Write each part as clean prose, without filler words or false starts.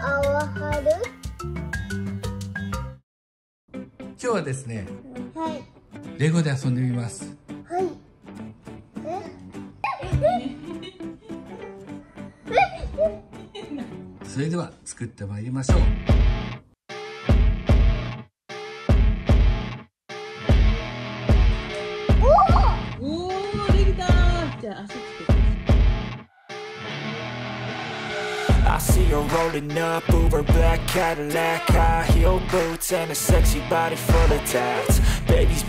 春。今日はですね、はい、レゴで遊んでみます。はい。それでは作ってまいりましょう。I see her rolling up, Uber black Cadillac, high heel boots and a sexy body full of tats. Baby's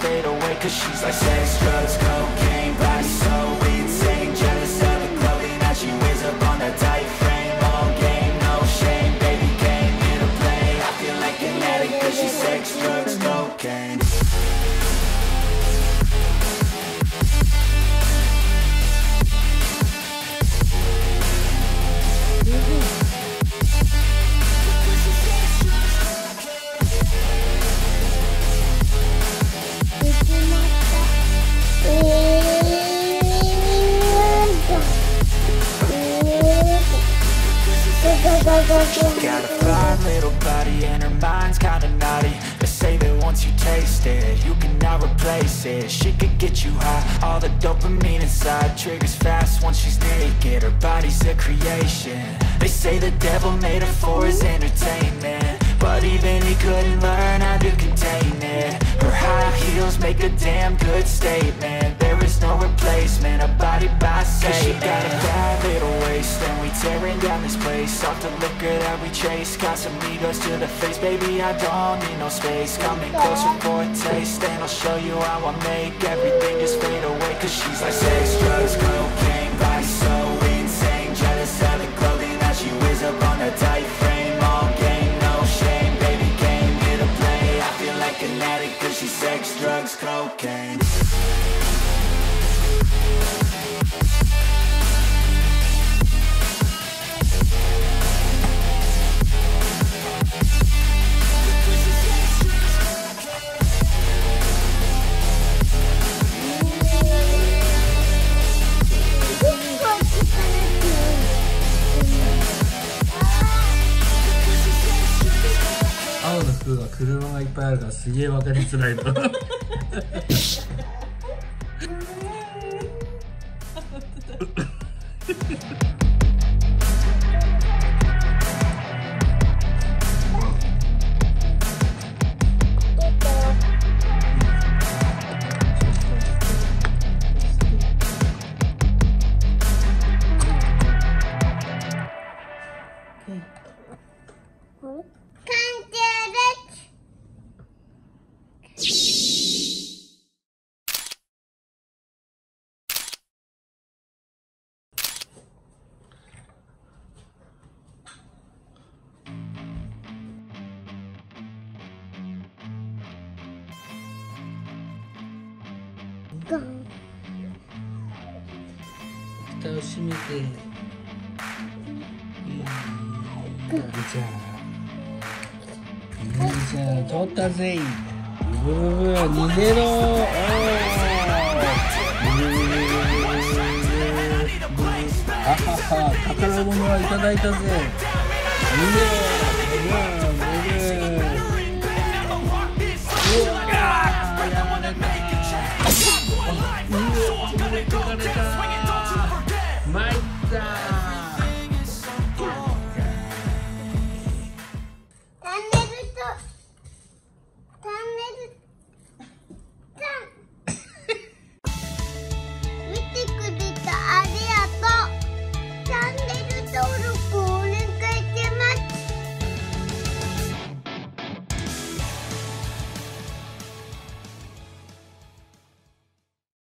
fade away. Cause she's like sex, drugs, cocaine, body so insane. Jealous of the clothing that she wears up on that tight frame. All game, no shame, baby came here to play. I feel like an addict cause she's sex, drugs, cocaine. She's got a fine little body and her mind's kinda naughty. They say that once you taste it, you cannot replace it. She could get you high, all the dopamine inside triggers fast once she's naked. Her body's a creation. They say the devil made her for his entertainment, but even he couldn't learn how to contain it. Her high heels make a damn good statement. There is no replacement, a body by Satan. Cause she got a bad little waist, and we tearing down this place. Off the liquor that we chase, Casamigos to the face. Baby, I don't need no space. Coming closer for a taste, and I'll show you how I make everything just fade away. Cause she's like sex, drugs, cocaine, body so insane. Jealous of the clothing that she wears up on her tight frame. All game, no shame, baby came here to play. I feel like an addict cause she's sex, drugs, cocaine.車がいっぱいあるからすげえ分かりづらいな蓋を閉めて、いいじゃん、いいじゃん、取ったぜ、ブブブ、逃げろ、おー、あはは、宝物はいただいたぜ、逃げろ、ブブブ、うわー、やられた、うわー、逃げられた。